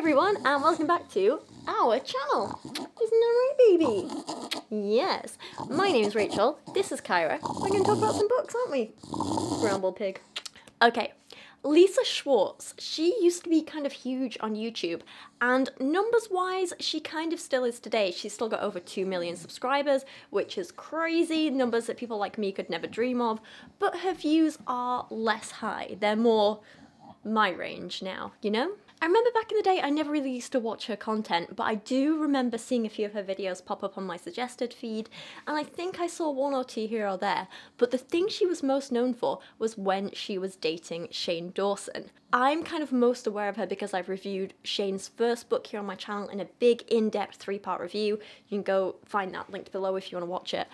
everyone, and welcome back to our channel. Isn't that right, baby? Yes. My name is Rachel, this is Kyra. We're going to talk about some books, aren't we? Grumble pig. Okay. Lisa Schwartz, she used to be kind of huge on YouTube, and numbers-wise, she kind of still is today. She's still got over 2 million subscribers, which is crazy, numbers that people like me could never dream of, but her views are less high. They're more my range now, you know? I remember back in the day I never really used to watch her content, but I do remember seeing a few of her videos pop up on my suggested feed, and I think I saw one or two here or there, but the thing she was most known for was when she was dating Shane Dawson. I'm kind of most aware of her because I've reviewed Shane's first book here on my channel in a big in-depth 3-part review. You can go find that linked below if you want to watch it.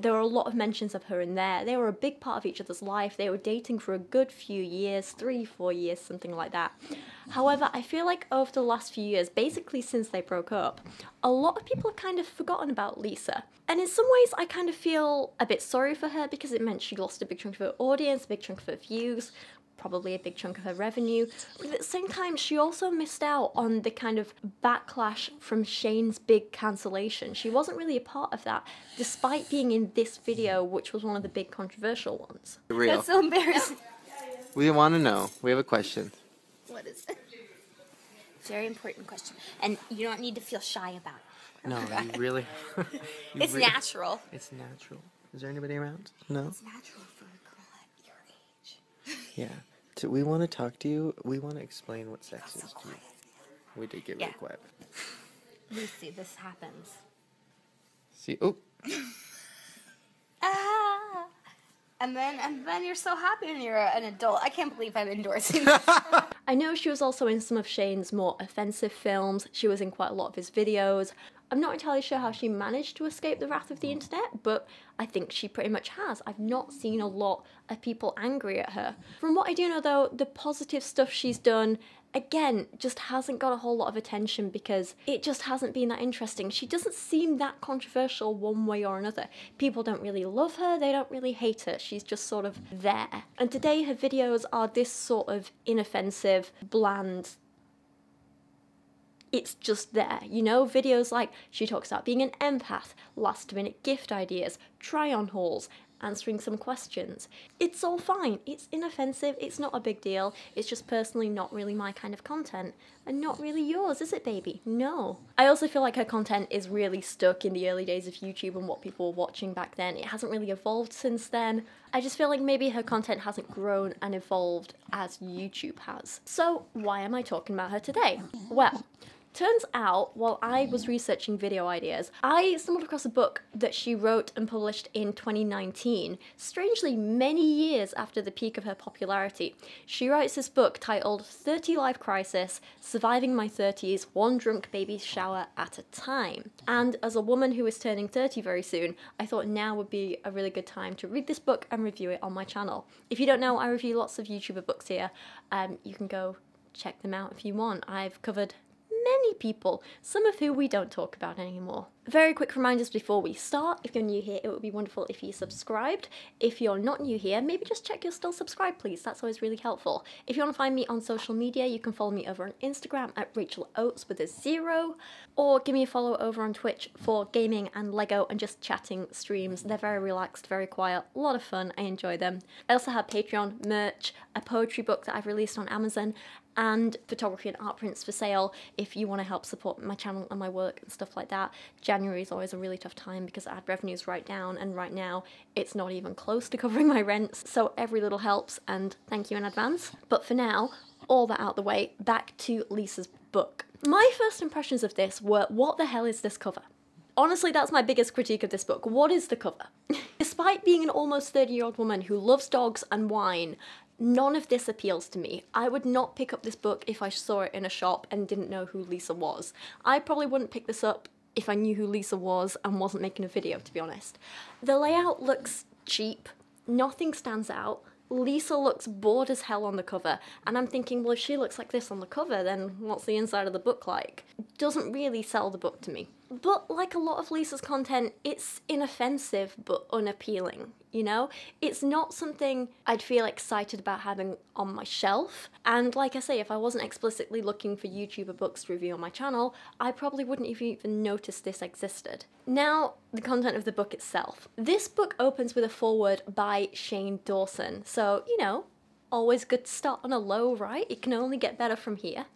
There were a lot of mentions of her in there. They were a big part of each other's life. They were dating for a good few years, 3, 4 years, something like that. However, I feel like over the last few years, basically since they broke up, a lot of people have kind of forgotten about Lisa. And in some ways I kind of feel a bit sorry for her because it meant she lost a big chunk of her audience, a big chunk of her views, probably a big chunk of her revenue, but at the same time she also missed out on the kind of backlash from Shane's big cancellation. She wasn't really a part of that, despite being in this video, which was one of the big controversial ones. Real. That's so embarrassing. We want to know. We have a question. What is it? Very important question. And you don't need to feel shy about it. No, you really... it's natural. It's natural. Is there anybody around? No? It's natural for a girl at your age. Yeah. So we want to talk to you. We want to explain what sex is to you. We did get really quiet. We see this happens. See? Oh! Ah! And then you're so happy when you're an adult. I can't believe I'm endorsing this. I know she was also in some of Shane's more offensive films. She was in quite a lot of his videos. I'm not entirely sure how she managed to escape the wrath of the internet, but I think she pretty much has. I've not seen a lot of people angry at her. From what I do know though, the positive stuff she's done, again, just hasn't got a whole lot of attention because it just hasn't been that interesting. She doesn't seem that controversial one way or another. People don't really love her, they don't really hate her, she's just sort of there. And today her videos are this sort of inoffensive, bland, it's just there, you know? Videos like she talks about being an empath, last-minute gift ideas, try-on hauls, answering some questions. It's all fine, it's inoffensive, it's not a big deal, it's just personally not really my kind of content. And not really yours, is it, baby? No. I also feel like her content is really stuck in the early days of YouTube and what people were watching back then. It hasn't really evolved since then. I just feel like maybe her content hasn't grown and evolved as YouTube has. So why am I talking about her today? Well, turns out, while I was researching video ideas, I stumbled across a book that she wrote and published in 2019, strangely many years after the peak of her popularity. She writes this book titled "30-Life Crisis, Surviving My 30s, One Drunk Baby Shower at a Time." And as a woman who is turning 30 very soon, I thought now would be a really good time to read this book and review it on my channel. If you don't know, I review lots of YouTuber books here. You can go check them out if you want. I've covered many people, some of who we don't talk about anymore. Very quick reminders before we start. If you're new here, it would be wonderful if you subscribed. If you're not new here, maybe just check you're still subscribed, please. That's always really helpful. If you want to find me on social media, you can follow me over on Instagram at Rachel Oates with a 0, or give me a follow over on Twitch for gaming and Lego and just chatting streams. They're very relaxed, very quiet, a lot of fun. I enjoy them. I also have Patreon, merch, a poetry book that I've released on Amazon, and photography and art prints for sale if you want to help support my channel and my work and stuff like that. January is always a really tough time because ad revenue's right down, and right now it's not even close to covering my rents, so every little helps, and thank you in advance. But for now, all that out the way, back to Lisa's book. My first impressions of this were, what the hell is this cover? Honestly, that's my biggest critique of this book. What is the cover? Despite being an almost 30-year-old woman who loves dogs and wine, none of this appeals to me. I would not pick up this book if I saw it in a shop and didn't know who Lisa was. I probably wouldn't pick this up if I knew who Lisa was and wasn't making a video, to be honest. The layout looks cheap, nothing stands out. Lisa looks bored as hell on the cover, and I'm thinking, well, if she looks like this on the cover, then what's the inside of the book like? It doesn't really sell the book to me. But like a lot of Lisa's content, it's inoffensive but unappealing. you know? It's not something I'd feel excited about having on my shelf. And like I say, if I wasn't explicitly looking for YouTuber books to review on my channel, I probably wouldn't have even noticed this existed. Now, the content of the book itself. This book opens with a foreword by Shane Dawson. So, you know, always good to start on a low, right? It can only get better from here.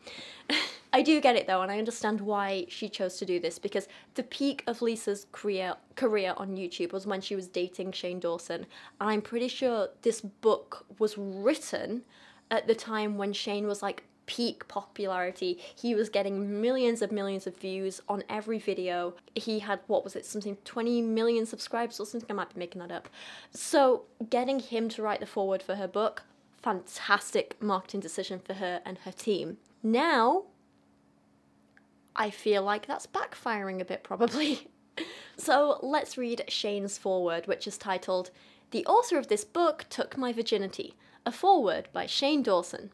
I do get it though, and I understand why she chose to do this, because the peak of Lisa's career on YouTube was when she was dating Shane Dawson, and I'm pretty sure this book was written at the time when Shane was like peak popularity. He was getting millions of views on every video. He had, what was it, something 20 million subscribers or something? I might be making that up. So getting him to write the foreword for her book, fantastic marketing decision for her and her team. Now, I feel like that's backfiring a bit, probably. So let's read Shane's foreword, which is titled, "The author of this book took my virginity, a foreword by Shane Dawson."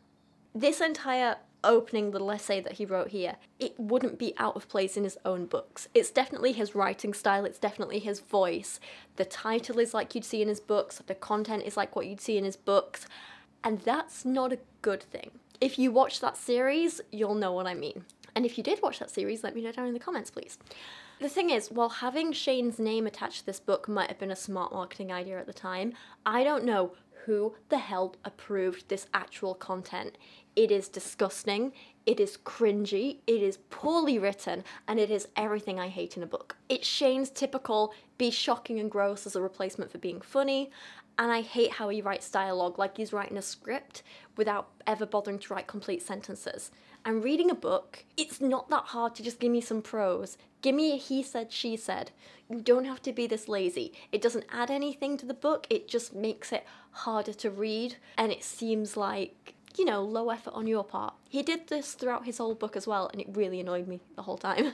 This entire opening little essay that he wrote here, it wouldn't be out of place in his own books. It's definitely his writing style, it's definitely his voice. The title is like you'd see in his books, the content is like what you'd see in his books, and that's not a good thing. If you watch that series, you'll know what I mean. And if you did watch that series, let me know down in the comments, please. The thing is, while having Shane's name attached to this book might have been a smart marketing idea at the time, I don't know who the hell approved this actual content. It is disgusting, it is cringy, it is poorly written, and it is everything I hate in a book. It's Shane's typical be shocking and gross as a replacement for being funny, and I hate how he writes dialogue like he's writing a script without ever bothering to write complete sentences. I'm reading a book, it's not that hard to just give me some prose. Give me a he said, she said. You don't have to be this lazy. It doesn't add anything to the book, it just makes it harder to read, and it seems like, you know, low effort on your part. He did this throughout his whole book as well, and it really annoyed me the whole time.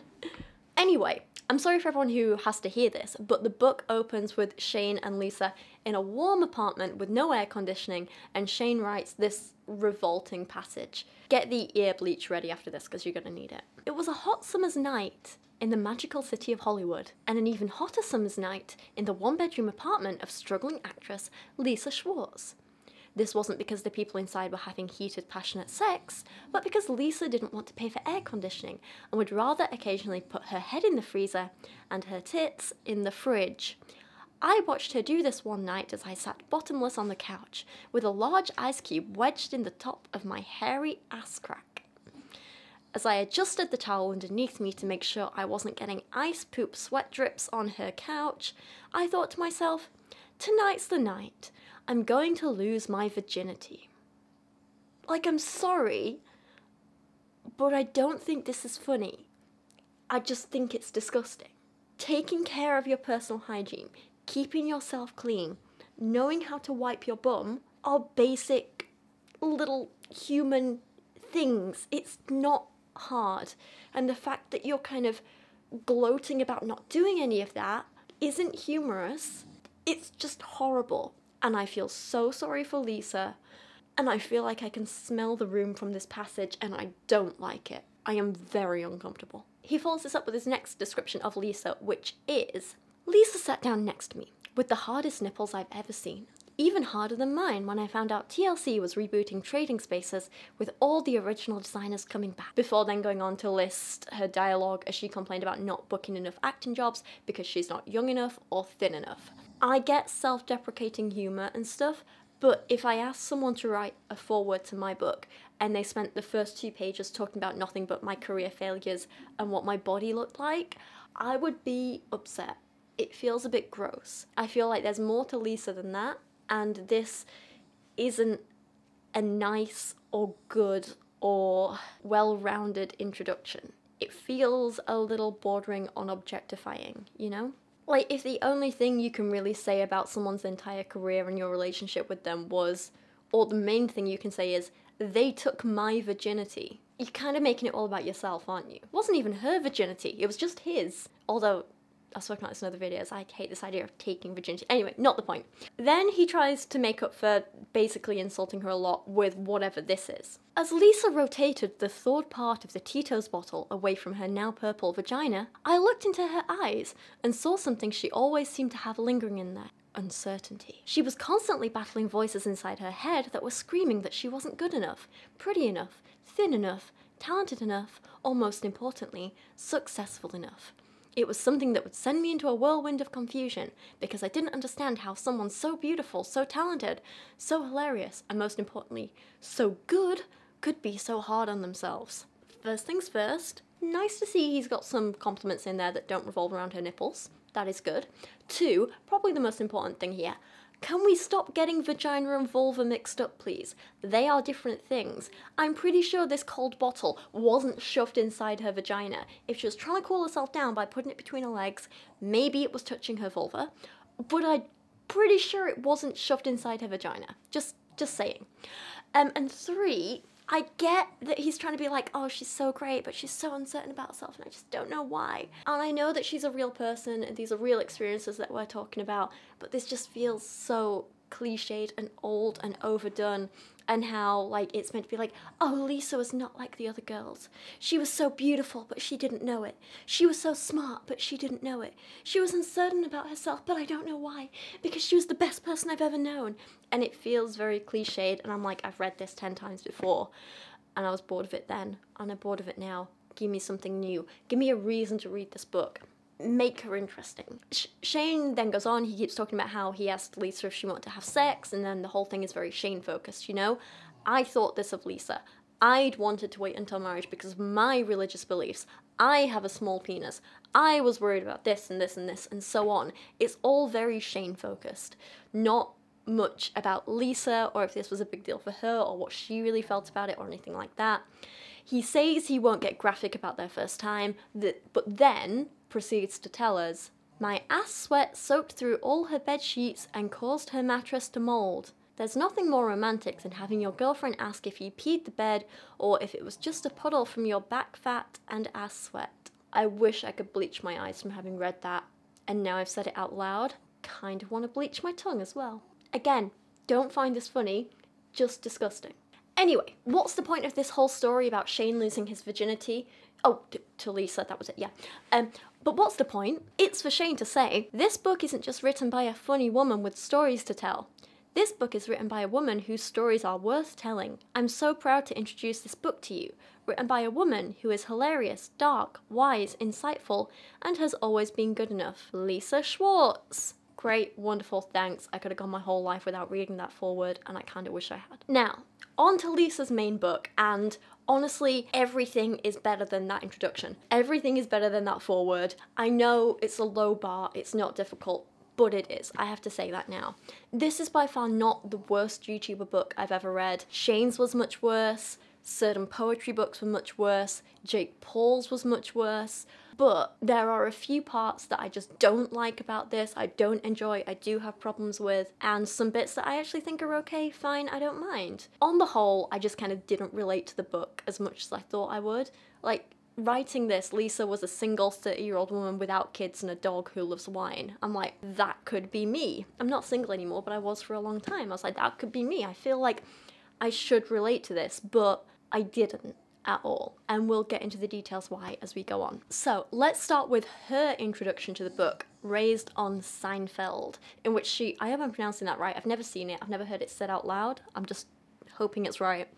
Anyway, I'm sorry for everyone who has to hear this, but the book opens with Shane and Lisa in a warm apartment with no air conditioning, and Shane writes this revolting passage. Get the ear bleach ready after this, because you're gonna need it. "It was a hot summer's night in the magical city of Hollywood, and an even hotter summer's night in the one-bedroom apartment of struggling actress Lisa Schwartz. This wasn't because the people inside were having heated, passionate sex, but because Lisa didn't want to pay for air conditioning and would rather occasionally put her head in the freezer and her tits in the fridge. I watched her do this one night as I sat bottomless on the couch with a large ice cube wedged in the top of my hairy ass crack. As I adjusted the towel underneath me to make sure I wasn't getting ice poop sweat drips on her couch, I thought to myself, tonight's the night. I'm going to lose my virginity." Like, I'm sorry, but I don't think this is funny. I just think it's disgusting. Taking care of your personal hygiene, keeping yourself clean, knowing how to wipe your bum are basic little human things. It's not hard. And the fact that you're kind of gloating about not doing any of that isn't humorous. It's just horrible. And I feel so sorry for Lisa, and I feel like I can smell the room from this passage, and I don't like it. I am very uncomfortable. He follows this up with his next description of Lisa, which is, "Lisa sat down next to me with the hardest nipples I've ever seen, even harder than mine when I found out TLC was rebooting Trading Spaces with all the original designers coming back," before then going on to list her dialogue as she complained about not booking enough acting jobs because she's not young enough or thin enough. I get self-deprecating humour and stuff, but if I asked someone to write a foreword to my book and they spent the first 2 pages talking about nothing but my career failures and what my body looked like, I would be upset. It feels a bit gross. I feel like there's more to Lisa than that, and this isn't a nice or good or well-rounded introduction. It feels a little bordering on objectifying, you know? Like, if the only thing you can really say about someone's entire career and your relationship with them was, or the main thing you can say is, they took my virginity, you're kind of making it all about yourself, aren't you? It wasn't even her virginity, it was just his. Although, I've spoken about this in other videos, I hate this idea of taking virginity. Anyway, not the point. Then he tries to make up for basically insulting her a lot with whatever this is. As Lisa rotated the thawed part of the Tito's bottle away from her now purple vagina, I looked into her eyes and saw something she always seemed to have lingering in there. Uncertainty. She was constantly battling voices inside her head that were screaming that she wasn't good enough, pretty enough, thin enough, talented enough, or most importantly, successful enough. It was something that would send me into a whirlwind of confusion because I didn't understand how someone so beautiful, so talented, so hilarious, and most importantly, so good could be so hard on themselves. First things first, nice to see he's got some compliments in there that don't revolve around her nipples. That is good. Two, probably the most important thing here, can we stop getting vagina and vulva mixed up, please? They are different things. I'm pretty sure this cold bottle wasn't shoved inside her vagina. If she was trying to cool herself down by putting it between her legs, maybe it was touching her vulva, but I'm pretty sure it wasn't shoved inside her vagina. Just saying. And three, I get that he's trying to be like, oh, she's so great, but she's so uncertain about herself and I just don't know why. And I know that she's a real person and these are real experiences that we're talking about, but this just feels so cliched and old and overdone, and how like it's meant to be like, oh, Lisa was not like the other girls. She was so beautiful, but she didn't know it. She was so smart, but she didn't know it. She was uncertain about herself, but I don't know why, because she was the best person I've ever known. And it feels very cliched, and I'm like, I've read this 10 times before, and I was bored of it then, and I'm bored of it now. Give me something new. Give me a reason to read this book. Make her interesting. Shane then goes on, he keeps talking about how he asked Lisa if she wanted to have sex, and then the whole thing is very Shane focused, you know? I thought this of Lisa. I'd wanted to wait until marriage because of my religious beliefs. I have a small penis. I was worried about this and this and this and so on. It's all very Shane focused. Not much about Lisa or if this was a big deal for her or what she really felt about it or anything like that. He says he won't get graphic about their first time, but then proceeds to tell us, my ass sweat soaked through all her bed sheets and caused her mattress to mold. There's nothing more romantic than having your girlfriend ask if you peed the bed or if it was just a puddle from your back fat and ass sweat. I wish I could bleach my eyes from having read that, and now I've said it out loud, kind of want to bleach my tongue as well. Again, don't find this funny, just disgusting. Anyway, what's the point of this whole story about Shane losing his virginity? Oh, to Lisa, that was it, yeah. But what's the point? It's for Shane to say, this book isn't just written by a funny woman with stories to tell. This book is written by a woman whose stories are worth telling. I'm so proud to introduce this book to you, written by a woman who is hilarious, dark, wise, insightful, and has always been good enough. Lisa Schwartz. Great, wonderful, thanks. I could have gone my whole life without reading that foreword, and I kind of wish I had. Now, on to Lisa's main book, and honestly, everything is better than that introduction. Everything is better than that foreword. I know it's a low bar, it's not difficult, but it is. I have to say that now. This is by far not the worst YouTuber book I've ever read. Shane's was much worse, certain poetry books were much worse, Jake Paul's was much worse, but there are a few parts that I just don't like about this, I don't enjoy, I do have problems with, and some bits that I actually think are okay, fine, I don't mind. On the whole, I just kind of didn't relate to the book as much as I thought I would. Like, writing this, Lisa was a single 30-year-old woman without kids and a dog who loves wine. I'm like, that could be me. I'm not single anymore, but I was for a long time. I was like, that could be me. I feel like I should relate to this, but I didn't at all, and we'll get into the details why as we go on. So let's start with her introduction to the book, raised on Seinfeld, in which she, I hope I'm pronouncing that right, I've never seen it, I've never heard it said out loud, I'm just hoping it's right,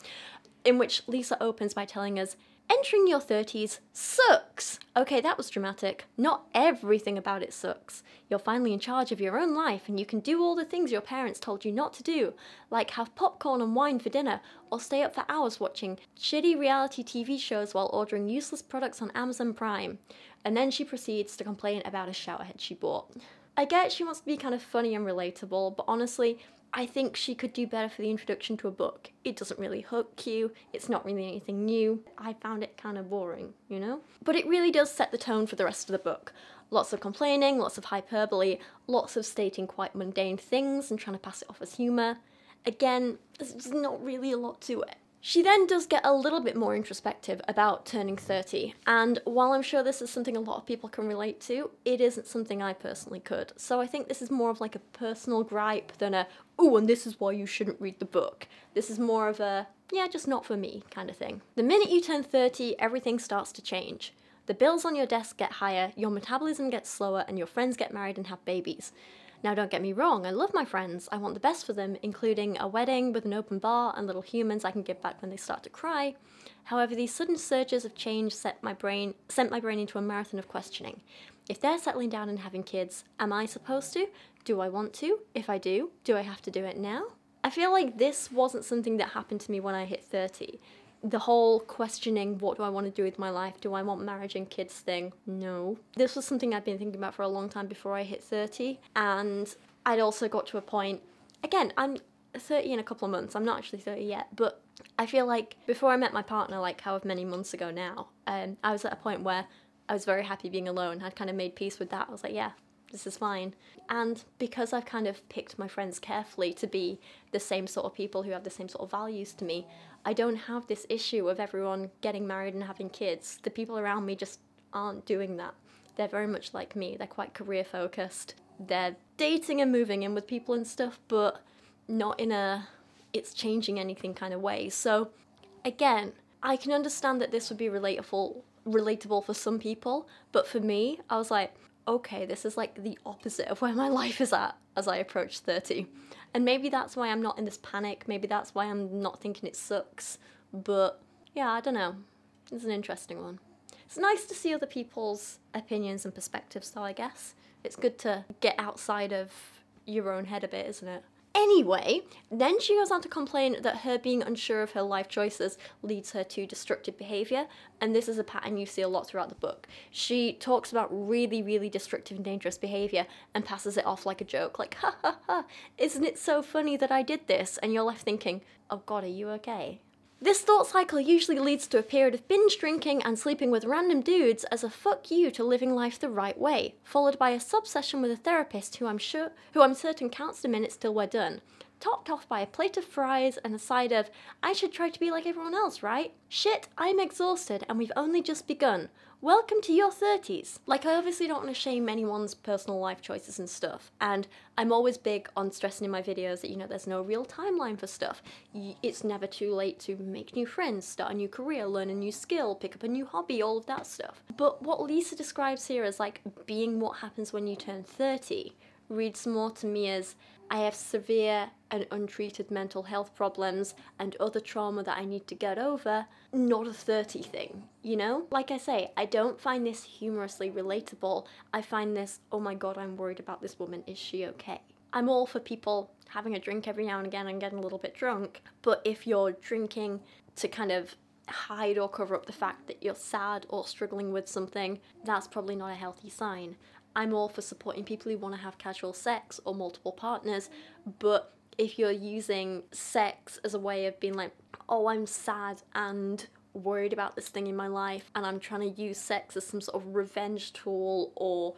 in which Lisa opens by telling us, entering your 30s sucks. Okay, that was dramatic. Not everything about it sucks. You're finally in charge of your own life and you can do all the things your parents told you not to do, like have popcorn and wine for dinner or stay up for hours watching shitty reality TV shows while ordering useless products on Amazon Prime. And then she proceeds to complain about a showerhead she bought. I get she wants to be kind of funny and relatable, but honestly, I think she could do better for the introduction to a book. It doesn't really hook you, it's not really anything new. I found it kind of boring, you know? But it really does set the tone for the rest of the book. Lots of complaining, lots of hyperbole, lots of stating quite mundane things and trying to pass it off as humour. Again, there's not really a lot to it. She then does get a little bit more introspective about turning 30, and while I'm sure this is something a lot of people can relate to, it isn't something I personally could. So I think this is more of like a personal gripe than a, ooh, and this is why you shouldn't read the book. This is more of a, yeah, just not for me kind of thing. The minute you turn 30, everything starts to change. The bills on your desk get higher, your metabolism gets slower, and your friends get married and have babies. Now don't get me wrong, I love my friends, I want the best for them, including a wedding with an open bar and little humans I can give back when they start to cry. However, these sudden surges of change sent my brain into a marathon of questioning. If they're settling down and having kids, am I supposed to? Do I want to? If I do, do I have to do it now? I feel like this wasn't something that happened to me when I hit 30. The whole questioning, what do I want to do with my life? Do I want marriage and kids thing? No. This was something I'd been thinking about for a long time before I hit 30. And I'd also got to a point, again, I'm 30 in a couple of months. I'm not actually 30 yet, but I feel like before I met my partner, like however many months ago now, I was at a point where I was very happy being alone. I'd kind of made peace with that. I was like, yeah, this is fine. And because I've kind of picked my friends carefully to be the same sort of people who have the same sort of values to me, I don't have this issue of everyone getting married and having kids. The people around me just aren't doing that. They're very much like me. They're quite career focused. They're dating and moving in with people and stuff, but not in a it's changing anything kind of way. So again, I can understand that this would be relatable for some people, but for me, I was like, okay, this is like the opposite of where my life is at as I approach 30. And maybe that's why I'm not in this panic, maybe that's why I'm not thinking it sucks, but yeah, I don't know. It's an interesting one. It's nice to see other people's opinions and perspectives though, I guess. It's good to get outside of your own head a bit, isn't it? Anyway, then she goes on to complain that her being unsure of her life choices leads her to destructive behaviour, and this is a pattern you see a lot throughout the book. She talks about really, really destructive and dangerous behaviour and passes it off like a joke, like, ha ha ha, isn't it so funny that I did this? And you're left thinking, oh god, are you okay? This thought cycle usually leads to a period of binge drinking and sleeping with random dudes as a fuck you to living life the right way, followed by a sub-session with a therapist who I'm certain counts the minutes till we're done, topped off by a plate of fries and a side of, I should try to be like everyone else, right? Shit, I'm exhausted and we've only just begun. Welcome to your 30s. Like, I obviously don't want to shame anyone's personal life choices and stuff, and I'm always big on stressing in my videos that, you know, there's no real timeline for stuff. It's never too late to make new friends, start a new career, learn a new skill, pick up a new hobby, all of that stuff. But what Lisa describes here as like being what happens when you turn 30 reads more to me as, I have severe and untreated mental health problems and other trauma that I need to get over, not a 30 thing, you know? Like I say, I don't find this humorously relatable. I find this, oh my god, I'm worried about this woman, is she okay? I'm all for people having a drink every now and again and getting a little bit drunk, but if you're drinking to kind of hide or cover up the fact that you're sad or struggling with something, that's probably not a healthy sign. I'm all for supporting people who want to have casual sex or multiple partners, but if you're using sex as a way of being like, oh, I'm sad and worried about this thing in my life and I'm trying to use sex as some sort of revenge tool or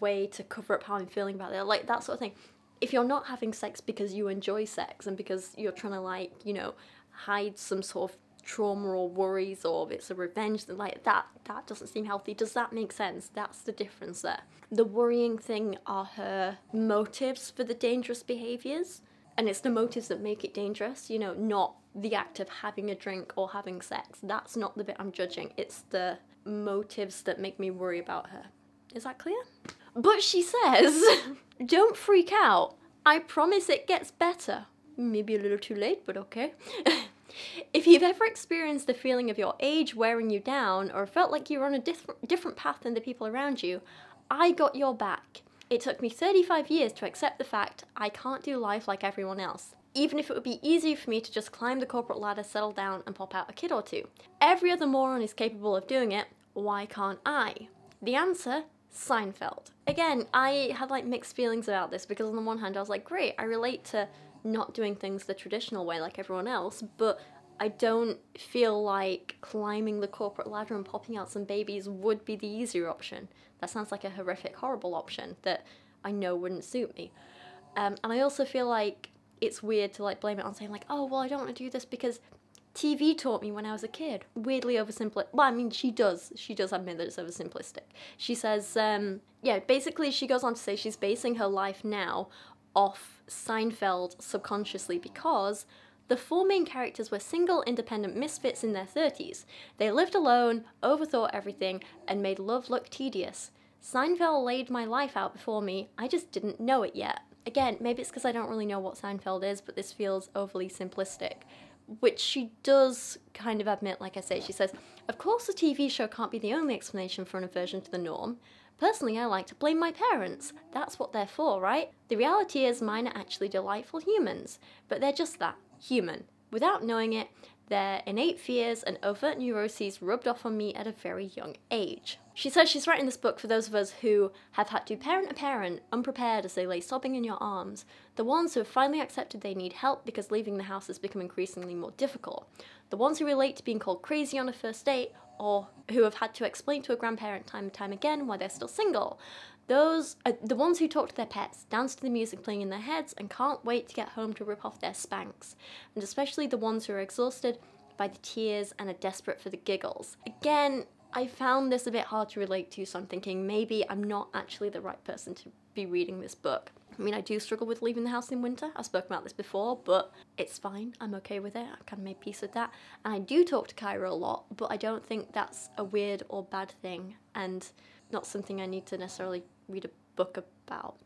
way to cover up how I'm feeling about it, like that sort of thing. If you're not having sex because you enjoy sex and because you're trying to, like, you know, hide some sort of trauma or worries, or it's a revenge, like that doesn't seem healthy. Does that make sense? That's the difference there. The worrying thing are her motives for the dangerous behaviours, and it's the motives that make it dangerous, you know, not the act of having a drink or having sex. That's not the bit I'm judging. It's the motives that make me worry about her. Is that clear? But she says, don't freak out. I promise it gets better. Maybe a little too late, but okay. If you've ever experienced the feeling of your age wearing you down or felt like you were on a different path than the people around you, I got your back. It took me 35 years to accept the fact I can't do life like everyone else, even if it would be easier for me to just climb the corporate ladder, settle down and pop out a kid or two. Every other moron is capable of doing it, why can't I? The answer? Seinfeld. Again, I had like mixed feelings about this because on the one hand I was like, great, I relate to not doing things the traditional way like everyone else, but I don't feel like climbing the corporate ladder and popping out some babies would be the easier option. That sounds like a horrific, horrible option that I know wouldn't suit me. And I also feel like it's weird to like blame it on saying like, oh, well, I don't want to do this because TV taught me when I was a kid. Weirdly oversimplistic. Well, I mean, she does admit that it's oversimplistic. She says, yeah, basically she goes on to say she's basing her life now off Seinfeld subconsciously because the four main characters were single, independent misfits in their 30s. They lived alone, overthought everything, and made love look tedious. Seinfeld laid my life out before me, I just didn't know it yet. Again, maybe it's because I don't really know what Seinfeld is, but this feels overly simplistic. Which she does kind of admit, like I say. She says, of course the TV show can't be the only explanation for an aversion to the norm. Personally, I like to blame my parents. That's what they're for, right? The reality is mine are actually delightful humans, but they're just that, human. Without knowing it, their innate fears and overt neuroses rubbed off on me at a very young age. She says she's writing this book for those of us who have had to parent a parent unprepared as they lay sobbing in your arms, the ones who have finally accepted they need help because leaving the house has become increasingly more difficult, the ones who relate to being called crazy on a first date, or who have had to explain to a grandparent time and time again why they're still single. Those are the ones who talk to their pets, dance to the music playing in their heads, and can't wait to get home to rip off their Spanx, and especially the ones who are exhausted by the tears and are desperate for the giggles. Again, I found this a bit hard to relate to, so I'm thinking maybe I'm not actually the right person to be reading this book. I mean, I do struggle with leaving the house in winter. I've spoken about this before, but it's fine. I'm okay with it. I've kind of made peace with that. And I do talk to Kyra a lot, but I don't think that's a weird or bad thing and not something I need to necessarily read a book about.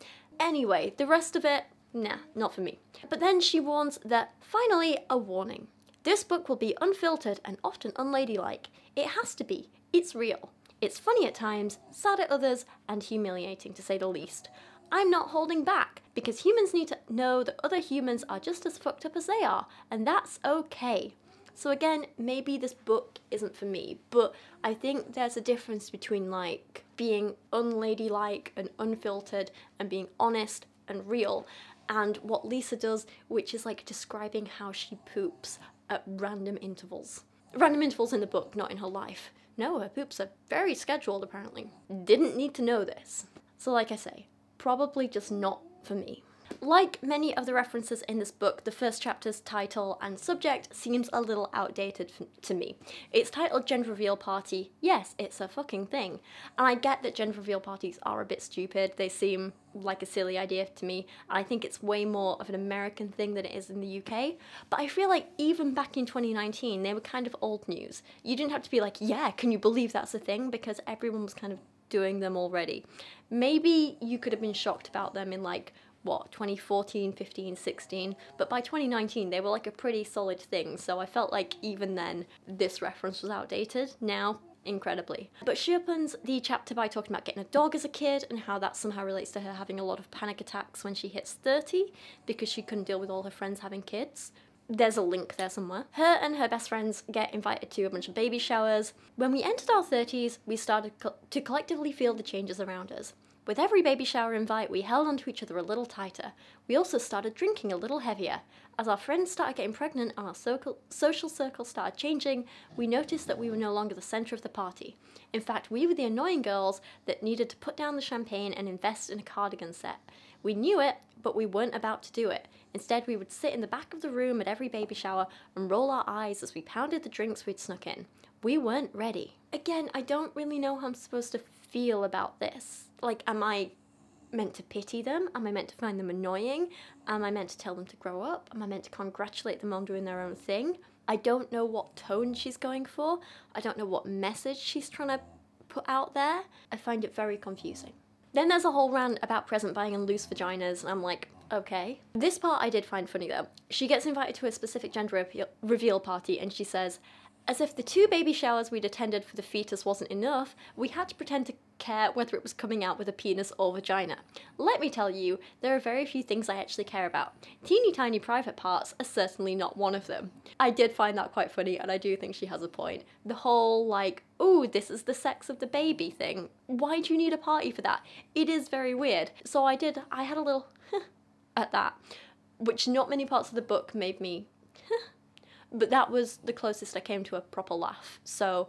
Anyway, the rest of it, nah, not for me. But then she warns that, finally, a warning. This book will be unfiltered and often unladylike. It has to be. It's real. It's funny at times, sad at others, and humiliating to say the least. I'm not holding back, because humans need to know that other humans are just as fucked up as they are, and that's okay. So again, maybe this book isn't for me, but I think there's a difference between like being unladylike and unfiltered and being honest and real, and what Lisa does, which is like describing how she poops at random intervals. Random intervals in the book, not in her life. No, her poops are very scheduled apparently. Didn't need to know this. So like I say, probably just not for me. Like many of the references in this book, the first chapter's title and subject seems a little outdated to me. It's titled Gender Reveal Party. Yes, it's a fucking thing. And I get that gender reveal parties are a bit stupid. They seem like a silly idea to me. I think it's way more of an American thing than it is in the UK. But I feel like even back in 2019, they were kind of old news. You didn't have to be like, yeah, can you believe that's a thing? Because everyone was kind of doing them already. Maybe you could have been shocked about them in like, what, 2014, 15, 16, but by 2019 they were like a pretty solid thing, so I felt like even then this reference was outdated. Now, incredibly. But she opens the chapter by talking about getting a dog as a kid and how that somehow relates to her having a lot of panic attacks when she hits 30 because she couldn't deal with all her friends having kids. There's a link there somewhere. Her and her best friends get invited to a bunch of baby showers. When we entered our 30s, we started to collectively feel the changes around us. With every baby shower invite, we held onto each other a little tighter. We also started drinking a little heavier. As our friends started getting pregnant and our social circle started changing, we noticed that we were no longer the centre of the party. In fact, we were the annoying girls that needed to put down the champagne and invest in a cardigan set. We knew it, but we weren't about to do it. Instead, we would sit in the back of the room at every baby shower and roll our eyes as we pounded the drinks we'd snuck in. We weren't ready. Again, I don't really know how I'm supposed to feel about this. Like, am I meant to pity them? Am I meant to find them annoying? Am I meant to tell them to grow up? Am I meant to congratulate them on doing their own thing? I don't know what tone she's going for. I don't know what message she's trying to put out there. I find it very confusing. Then there's a whole rant about present buying and loose vaginas, and I'm like, okay. This part I did find funny though. She gets invited to a specific gender reveal party and she says, as if the two baby showers we'd attended for the fetus wasn't enough, we had to pretend to care whether it was coming out with a penis or vagina. Let me tell you, there are very few things I actually care about. Teeny tiny private parts are certainly not one of them. I did find that quite funny, and I do think she has a point. The whole like, oh, this is the sex of the baby thing. Why do you need a party for that? It is very weird. So I had a little at that, which not many parts of the book made me but that was the closest I came to a proper laugh, so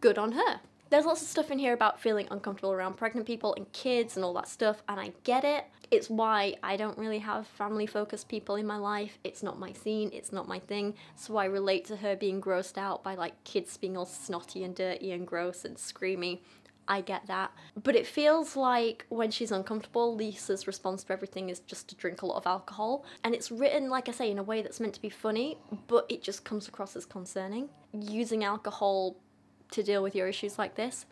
good on her. There's lots of stuff in here about feeling uncomfortable around pregnant people and kids and all that stuff, and I get it. It's why I don't really have family-focused people in my life. It's not my scene, it's not my thing, so I relate to her being grossed out by like kids being all snotty and dirty and gross and screamy. I get that. But it feels like when she's uncomfortable, Lisa's response to everything is just to drink a lot of alcohol. And it's written, like I say, in a way that's meant to be funny, but it just comes across as concerning. Using alcohol to deal with your issues like this,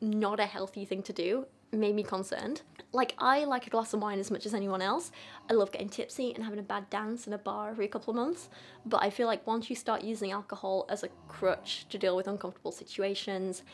not a healthy thing to do, made me concerned. Like, I like a glass of wine as much as anyone else. I love getting tipsy and having a bad dance in a bar every couple of months, but I feel like once you start using alcohol as a crutch to deal with uncomfortable situations,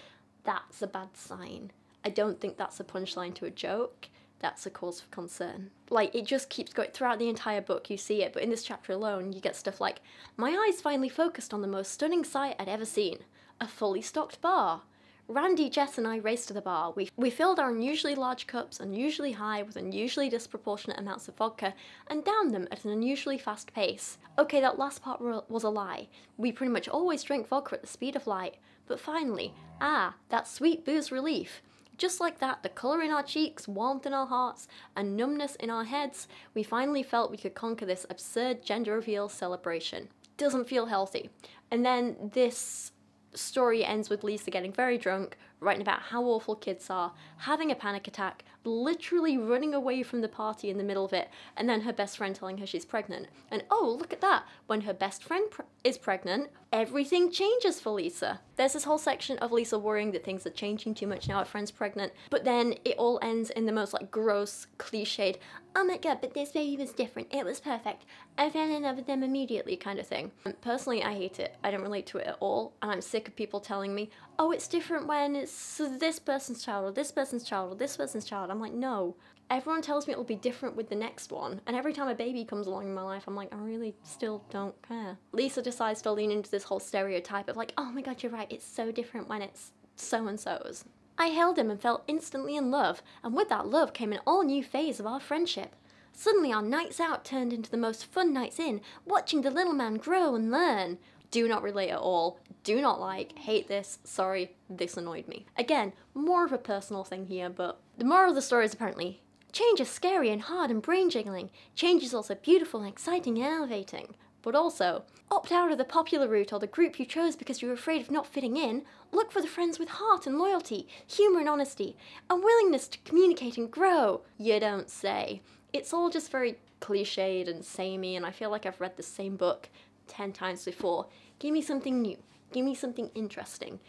that's a bad sign. I don't think that's a punchline to a joke. That's a cause for concern. Like, it just keeps going throughout the entire book. You see it, but in this chapter alone, you get stuff like, my eyes finally focused on the most stunning sight I'd ever seen, a fully stocked bar. Randy, Jess and I raced to the bar. We filled our unusually large cups, unusually high, with unusually disproportionate amounts of vodka, and downed them at an unusually fast pace. Okay, that last part was a lie. We pretty much always drank vodka at the speed of light. But finally, that sweet booze relief. Just like that, the colour in our cheeks, warmth in our hearts, and numbness in our heads, we finally felt we could conquer this absurd gender reveal celebration. Doesn't feel healthy. And then this story ends with Lisa getting very drunk, writing about how awful kids are, having a panic attack, literally running away from the party in the middle of it, and then her best friend telling her she's pregnant. And oh, look at that, when her best friend is pregnant, everything changes for Lisa. There's this whole section of Lisa worrying that things are changing too much now her friend's pregnant, but then it all ends in the most like gross, cliched, oh my god, but this baby was different, it was perfect, I fell in love with them immediately kind of thing. And personally, I hate it. I don't relate to it at all, and I'm sick of people telling me, oh, it's different when it's this person's child or this person's child or this person's child. I'm like, no. Everyone tells me it will be different with the next one, and every time a baby comes along in my life, I'm like, I really still don't care. Lisa decides to lean into this whole stereotype of like, oh my god, you're right, it's so different when it's so-and-so's. I held him and fell instantly in love, and with that love came an all-new phase of our friendship. Suddenly our nights out turned into the most fun nights in, watching the little man grow and learn. Do not relate at all, do not like, hate this, sorry, this annoyed me. Again, more of a personal thing here, but the moral of the story is apparently, change is scary and hard and brain jiggling. Change is also beautiful and exciting and elevating. But also, opt out of the popular route or the group you chose because you were afraid of not fitting in. Look for the friends with heart and loyalty, humour and honesty, and willingness to communicate and grow. You don't say. It's all just very cliched and samey, and I feel like I've read the same book 10 times before. Give me something new. Give me something interesting.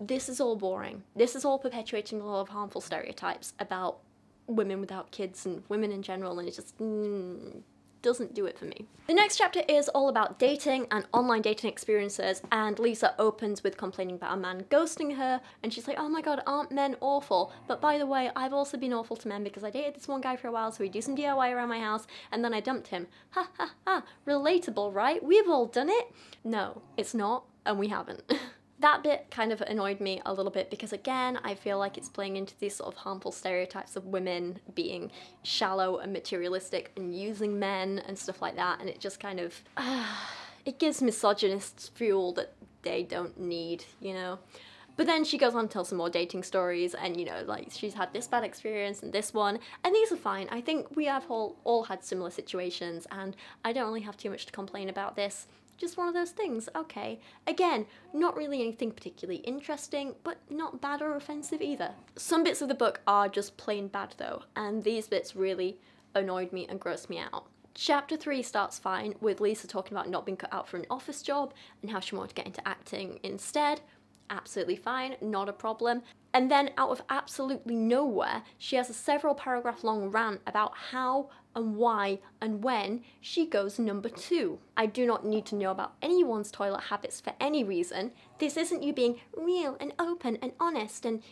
This is all boring. This is all perpetuating a lot of harmful stereotypes about women without kids and women in general, and it just doesn't do it for me. The next chapter is all about dating and online dating experiences, and Lisa opens with complaining about a man ghosting her, and she's like, oh my god, aren't men awful? But by the way, I've also been awful to men because I dated this one guy for a while, so we do some DIY around my house, and then I dumped him. Ha ha ha, relatable, right? We've all done it. No, it's not, and we haven't. That bit kind of annoyed me a little bit because, again, I feel like it's playing into these sort of harmful stereotypes of women being shallow and materialistic and using men and stuff like that, and it just kind of, it gives misogynists fuel that they don't need, you know? But then she goes on to tell some more dating stories and, you know, like, she's had this bad experience and this one, and these are fine. I think we have all had similar situations, and I don't really have too much to complain about this. Just one of those things, okay. Again, not really anything particularly interesting, but not bad or offensive either. Some bits of the book are just plain bad though, and these bits really annoyed me and grossed me out. Chapter 3 starts fine with Lisa talking about not being cut out for an office job and how she wanted to get into acting instead. Absolutely fine, not a problem. And then out of absolutely nowhere, she has a several paragraph long rant about how and why and when she goes number 2. I do not need to know about anyone's toilet habits for any reason. This isn't you being real and open and honest, and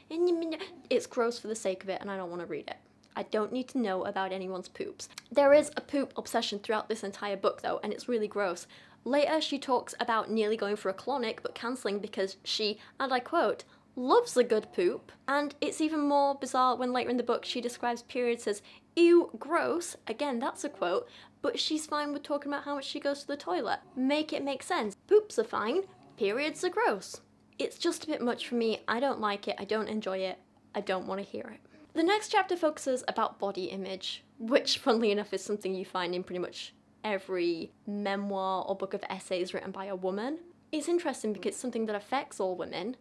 it's gross for the sake of it, and I don't want to read it. I don't need to know about anyone's poops. There is a poop obsession throughout this entire book though, and it's really gross. Later, she talks about nearly going for a colonic but cancelling because she, and I quote, loves a good poop. And it's even more bizarre when later in the book she describes periods as, ew, gross, again that's a quote, but she's fine with talking about how much she goes to the toilet. Make it make sense. Poops are fine, periods are gross. It's just a bit much for me. I don't like it, I don't enjoy it, I don't want to hear it. The next chapter focuses about body image, which funnily enough is something you find in pretty much every memoir or book of essays written by a woman. It's interesting because it's something that affects all women,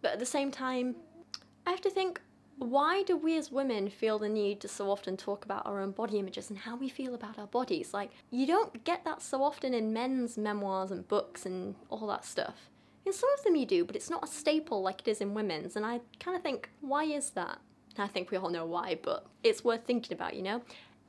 but at the same time, I have to think, why do we as women feel the need to so often talk about our own body images and how we feel about our bodies? Like, you don't get that so often in men's memoirs and books and all that stuff. In some of them you do, but it's not a staple like it is in women's, and I kind of think, why is that? I think we all know why, but it's worth thinking about, you know?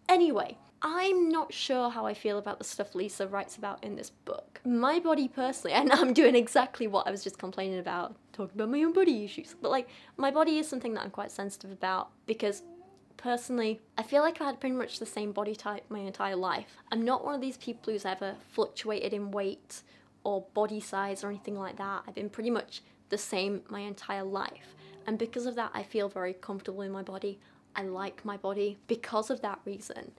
Anyway, I'm not sure how I feel about the stuff Lisa writes about in this book. My body personally, and I'm doing exactly what I was just complaining about, talking about my own body issues, but like, my body is something that I'm quite sensitive about because personally, I feel like I had pretty much the same body type my entire life. I'm not one of these people who's ever fluctuated in weight or body size or anything like that. I've been pretty much the same my entire life. And because of that, I feel very comfortable in my body. I like my body. Because of that reason,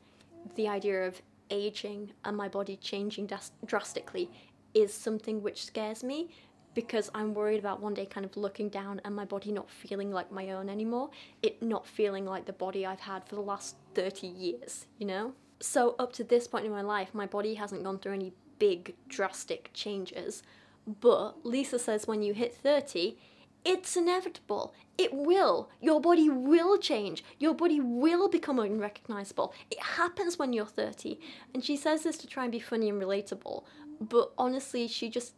the idea of aging and my body changing drastically is something which scares me, because I'm worried about one day kind of looking down and my body not feeling like my own anymore, it not feeling like the body I've had for the last 30 years, you know? So up to this point in my life, my body hasn't gone through any big drastic changes, but Lisa says when you hit 30, it's inevitable. It will. Your body will change. Your body will become unrecognizable. It happens when you're 30. And she says this to try and be funny and relatable, but honestly, she just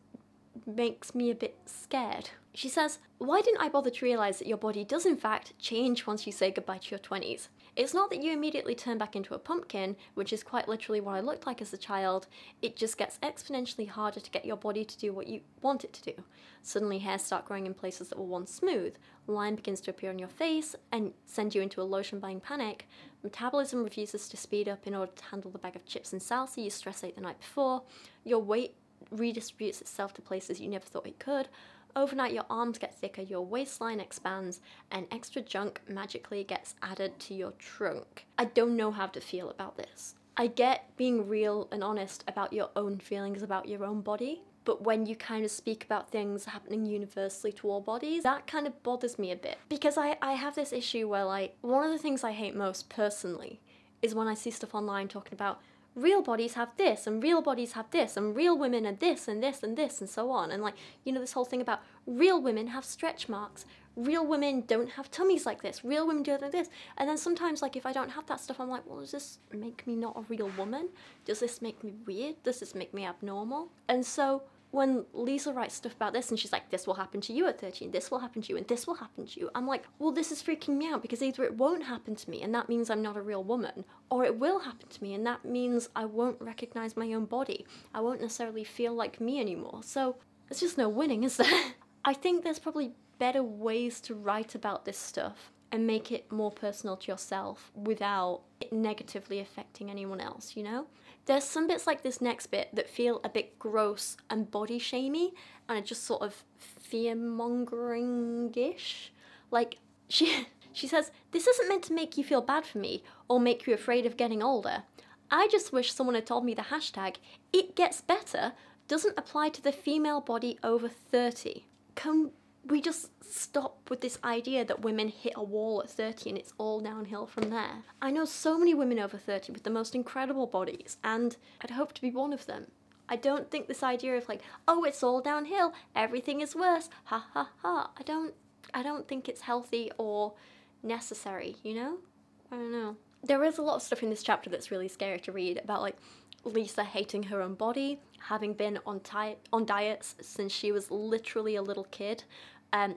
makes me a bit scared. She says, why didn't I bother to realize that your body does in fact change once you say goodbye to your 20s? It's not that you immediately turn back into a pumpkin, which is quite literally what I looked like as a child. It just gets exponentially harder to get your body to do what you want it to do. Suddenly hairs start growing in places that were once smooth, line begins to appear on your face and send you into a lotion buying panic, metabolism refuses to speed up in order to handle the bag of chips and salsa you stress ate the night before, your weight redistributes itself to places you never thought it could, overnight your arms get thicker, your waistline expands, and extra junk magically gets added to your trunk. I don't know how to feel about this. I get being real and honest about your own feelings about your own body, but when you kind of speak about things happening universally to all bodies, that kind of bothers me a bit. Because I have this issue where, like, one of the things I hate most personally is when I see stuff online talking about real bodies have this, and real bodies have this, and real women are this, and this, and this, and so on. And like, you know, this whole thing about real women have stretch marks, real women don't have tummies like this, real women do this. And then sometimes, like, if I don't have that stuff, I'm like, well, does this make me not a real woman? Does this make me weird? Does this make me abnormal? And so when Lisa writes stuff about this and she's like, this will happen to you at 30, and this will happen to you, and this will happen to you, I'm like, well, this is freaking me out because either it won't happen to me and that means I'm not a real woman, or it will happen to me and that means I won't recognize my own body. I won't necessarily feel like me anymore. So there's just no winning, is there? I think there's probably better ways to write about this stuff and make it more personal to yourself without it negatively affecting anyone else, you know? There's some bits like this next bit that feel a bit gross and body shamey and are just sort of fear-mongering-ish. Like, she says, this isn't meant to make you feel bad for me or make you afraid of getting older. I just wish someone had told me the hashtag it gets better doesn't apply to the female body over 30. Can we just stop with this idea that women hit a wall at 30 and it's all downhill from there? I know so many women over 30 with the most incredible bodies, and I'd hope to be one of them. I don't think this idea of like, oh, it's all downhill, everything is worse, ha ha ha, I don't think it's healthy or necessary, you know? I don't know. There is a lot of stuff in this chapter that's really scary to read about, like, Lisa hating her own body, having been on diets since she was literally a little kid,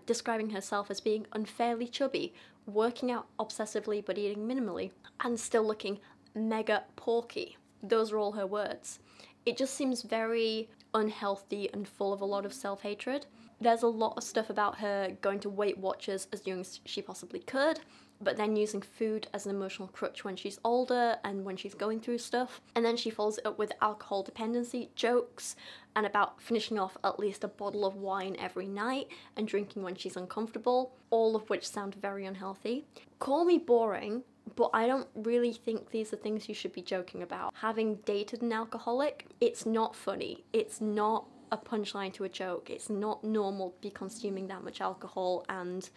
describing herself as being unfairly chubby, working out obsessively but eating minimally, and still looking mega porky. Those are all her words. It just seems very unhealthy and full of a lot of self-hatred. There's a lot of stuff about her going to Weight Watchers as young as she possibly could, but then using food as an emotional crutch when she's older and when she's going through stuff. And then she follows it up with alcohol dependency jokes and about finishing off at least a bottle of wine every night and drinking when she's uncomfortable, all of which sound very unhealthy. Call me boring, but I don't really think these are things you should be joking about. Having dated an alcoholic, it's not funny. It's not a punchline to a joke. It's not normal to be consuming that much alcohol and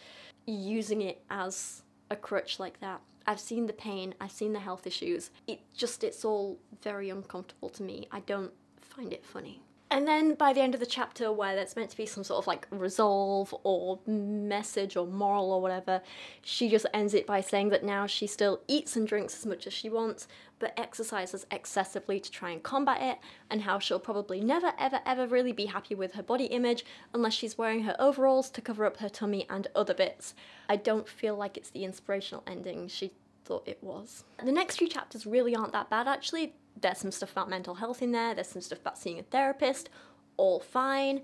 using it as a crutch like that. I've seen the pain, I've seen the health issues. It's all very uncomfortable to me. I don't find it funny. And then by the end of the chapter, where there's meant to be some sort of like resolve or message or moral or whatever, she just ends it by saying that now she still eats and drinks as much as she wants, but exercises excessively to try and combat it, and how she'll probably never ever ever really be happy with her body image unless she's wearing her overalls to cover up her tummy and other bits. I don't feel like it's the inspirational ending she thought it was. The next few chapters really aren't that bad actually. There's some stuff about mental health in there, there's some stuff about seeing a therapist, all fine.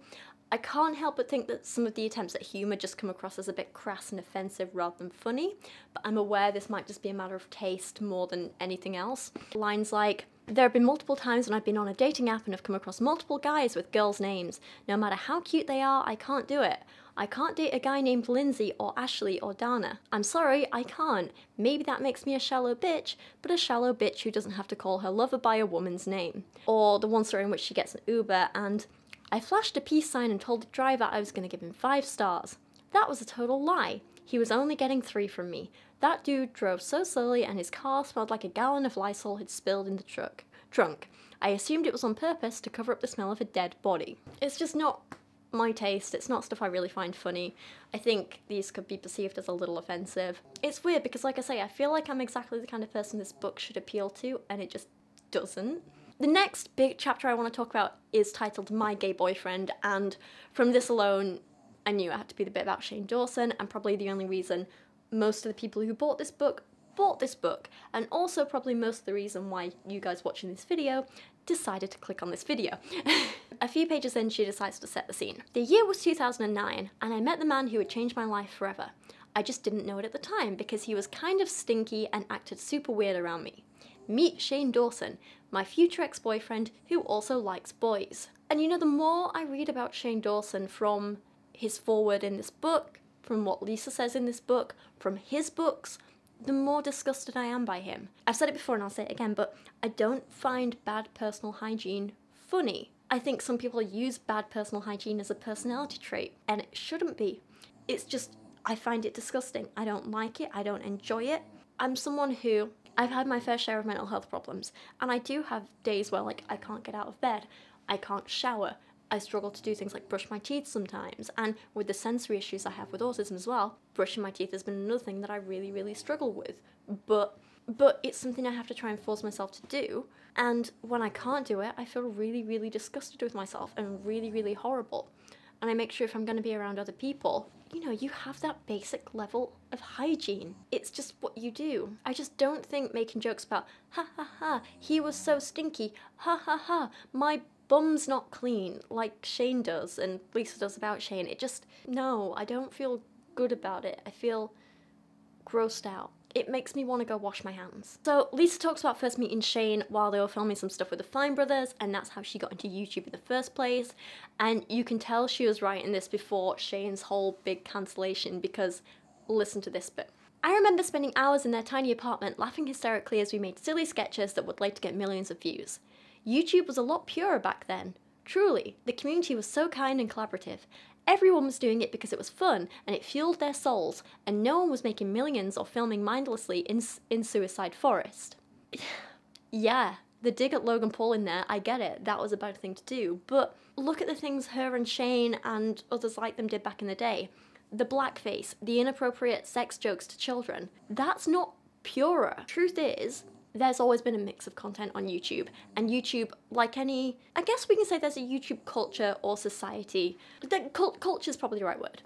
I can't help but think that some of the attempts at humour just come across as a bit crass and offensive rather than funny, but I'm aware this might just be a matter of taste more than anything else. Lines like, "There have been multiple times when I've been on a dating app and have come across multiple guys with girls' names. No matter how cute they are, I can't do it. I can't date a guy named Lindsay or Ashley or Dana. I'm sorry, I can't. Maybe that makes me a shallow bitch, but a shallow bitch who doesn't have to call her lover by a woman's name." Or the one story in which she gets an Uber and, "I flashed a peace sign and told the driver I was going to give him 5 stars. That was a total lie. He was only getting 3 from me. That dude drove so slowly and his car smelled like a gallon of Lysol had spilled in the trunk. I assumed it was on purpose to cover up the smell of a dead body." It's just not my taste, it's not stuff I really find funny. I think these could be perceived as a little offensive. It's weird because, like I say, I feel like I'm exactly the kind of person this book should appeal to, and it just doesn't. The next big chapter I want to talk about is titled My Gay Boyfriend, and from this alone I knew it had to be the bit about Shane Dawson, and probably the only reason most of the people who bought this book, and also probably most of the reason why you guys watching this video decided to click on this video. A few pages in, she decides to set the scene. The year was 2009, and I met the man who would change my life forever. I just didn't know it at the time because he was kind of stinky and acted super weird around me. Meet Shane Dawson, my future ex-boyfriend who also likes boys. And you know, the more I read about Shane Dawson, from his foreword in this book, from what Lisa says in this book, from his books, the more disgusted I am by him. I've said it before and I'll say it again, but I don't find bad personal hygiene funny. I think some people use bad personal hygiene as a personality trait, and it shouldn't be. It's just, I find it disgusting. I don't like it, I don't enjoy it. I'm someone who, I've had my fair share of mental health problems, and I do have days where, like, I can't get out of bed, I can't shower, I struggle to do things like brush my teeth sometimes, and with the sensory issues I have with autism as well, brushing my teeth has been another thing that I really, really struggle with. But it's something I have to try and force myself to do, and when I can't do it, I feel really, really disgusted with myself and really, really horrible. And I make sure if I'm going to be around other people, you know, you have that basic level of hygiene. It's just what you do. I just don't think making jokes about, "Ha ha ha, he was so stinky, ha ha ha, my bum's not clean," like Shane does and Lisa does about Shane. It just, no, I don't feel good about it. I feel grossed out. It makes me want to go wash my hands. So Lisa talks about first meeting Shane while they were filming some stuff with the Fine Brothers, and that's how she got into YouTube in the first place. And you can tell she was writing this before Shane's whole big cancellation, because listen to this bit. "I remember spending hours in their tiny apartment laughing hysterically as we made silly sketches that would later get millions of views. YouTube was a lot purer back then. Truly, the community was so kind and collaborative. Everyone was doing it because it was fun and it fueled their souls, and no one was making millions or filming mindlessly in Suicide Forest." Yeah, the dig at Logan Paul in there, I get it, that was a bad thing to do, but look at the things her and Shane and others like them did back in the day. The blackface, the inappropriate sex jokes to children, that's not purer. Truth is, there's always been a mix of content on YouTube, and YouTube, like any, I guess we can say there's a YouTube culture or society. Culture is probably the right word.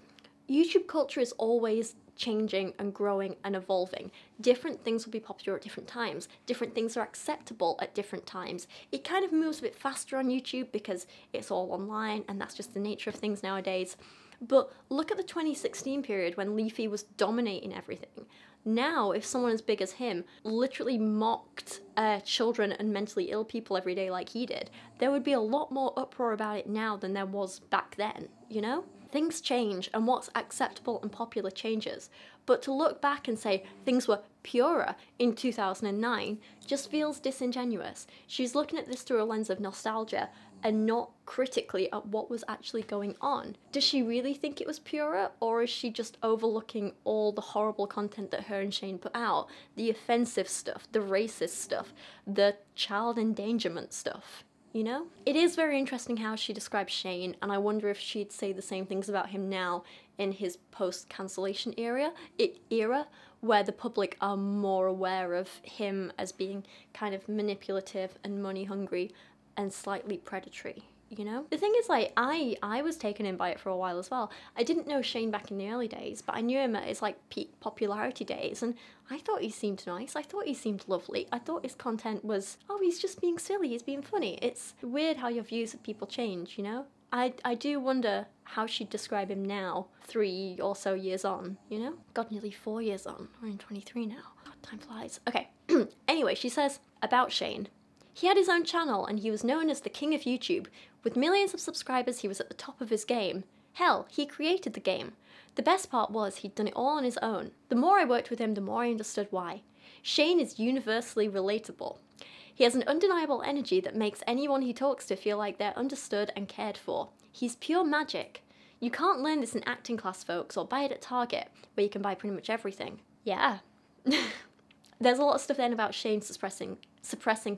YouTube culture is always changing and growing and evolving. Different things will be popular at different times. Different things are acceptable at different times. It kind of moves a bit faster on YouTube because it's all online, and that's just the nature of things nowadays. But look at the 2016 period when Leafy was dominating everything. Now, if someone as big as him literally mocked children and mentally ill people every day like he did, there would be a lot more uproar about it now than there was back then, you know? Things change, and what's acceptable and popular changes. But to look back and say things were purer in 2009 just feels disingenuous. She's looking at this through a lens of nostalgia, and not critically at what was actually going on. Does she really think it was purer, or is she just overlooking all the horrible content that her and Shane put out? The offensive stuff, the racist stuff, the child endangerment stuff, you know? It is very interesting how she describes Shane, and I wonder if she'd say the same things about him now in his post-cancellation era, where the public are more aware of him as being kind of manipulative and money-hungry and slightly predatory, you know? The thing is, like, I was taken in by it for a while as well. I didn't know Shane back in the early days, but I knew him at his, like, peak popularity days, and I thought he seemed nice, I thought he seemed lovely, I thought his content was, oh, he's just being silly, he's being funny. It's weird how your views of people change, you know? I do wonder how she'd describe him now, 3 or so years on, you know? God, nearly 4 years on. We're in 23 now. God, time flies. Okay, anyway, she says about Shane, he had his own channel and he was known as the king of YouTube. With millions of subscribers, he was at the top of his game. Hell, he created the game. The best part was he'd done it all on his own. The more I worked with him, the more I understood why. Shane is universally relatable. He has an undeniable energy that makes anyone he talks to feel like they're understood and cared for. He's pure magic. You can't learn this in acting class, folks, or buy it at Target, where you can buy pretty much everything. Yeah. There's a lot of stuff then about Shane suppressing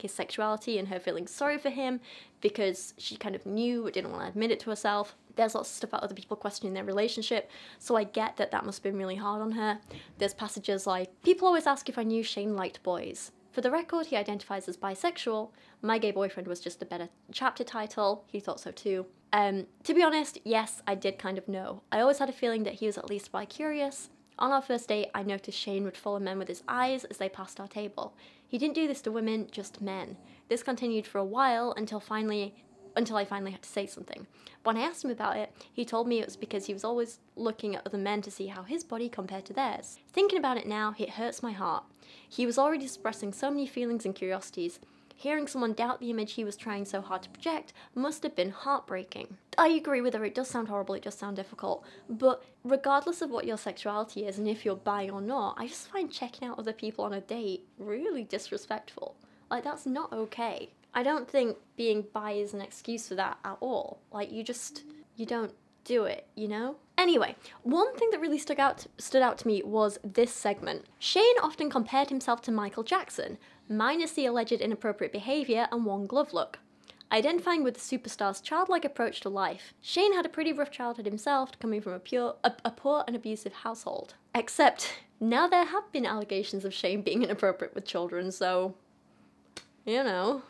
his sexuality and her feeling sorry for him because she kind of knew but didn't want to admit it to herself. There's lots of stuff about other people questioning their relationship, so I get that that must have been really hard on her. There's passages like, people always ask if I knew Shane liked boys. For the record, he identifies as bisexual. My gay boyfriend was just a better chapter title. He thought so too. To be honest, yes, I did kind of know. I always had a feeling that he was at least bi-curious. On our first date, I noticed Shane would follow men with his eyes as they passed our table. He didn't do this to women, just men. This continued for a while until I finally had to say something. When I asked him about it, he told me it was because he was always looking at other men to see how his body compared to theirs. Thinking about it now, it hurts my heart. He was already expressing so many feelings and curiosities. Hearing someone doubt the image he was trying so hard to project must have been heartbreaking. I agree with her, it does sound horrible, it does sound difficult, but regardless of what your sexuality is and if you're bi or not, I just find checking out other people on a date really disrespectful. Like, that's not okay. I don't think being bi is an excuse for that at all. Like, you don't do it, you know? Anyway, one thing that really stood out to me was this segment. Shane often compared himself to Michael Jackson, minus the alleged inappropriate behaviour and one glove look. Identifying with the superstar's childlike approach to life, Shane had a pretty rough childhood himself, coming from a poor and abusive household. Except, now there have been allegations of Shane being inappropriate with children, so, you know,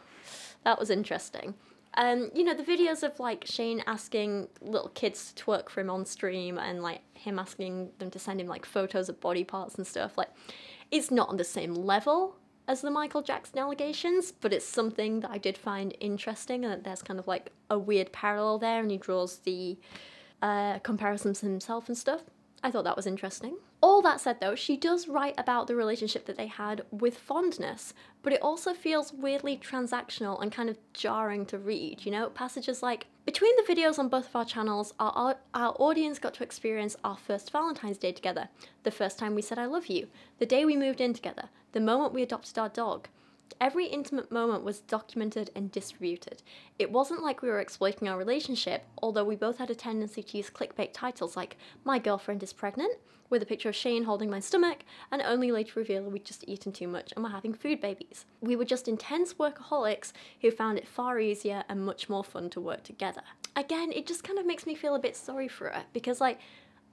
that was interesting. You know, the videos of, like, Shane asking little kids to twerk for him on stream and, like, him asking them to send him, like, photos of body parts and stuff, like, it's not on the same level as the Michael Jackson allegations, but it's something that I did find interesting, and that there's kind of, like, a weird parallel there, and he draws the comparisons to himself and stuff. I thought that was interesting. All that said, though, she does write about the relationship that they had with fondness, but it also feels weirdly transactional and kind of jarring to read, you know? Passages like, between the videos on both of our channels, our audience got to experience our first Valentine's Day together, the first time we said I love you, the day we moved in together, the moment we adopted our dog. Every intimate moment was documented and distributed. It wasn't like we were exploiting our relationship, although we both had a tendency to use clickbait titles like, my girlfriend is pregnant, with a picture of Shane holding my stomach, and only later reveal we'd just eaten too much and were having food babies. We were just intense workaholics who found it far easier and much more fun to work together. Again, it just kind of makes me feel a bit sorry for her, because, like,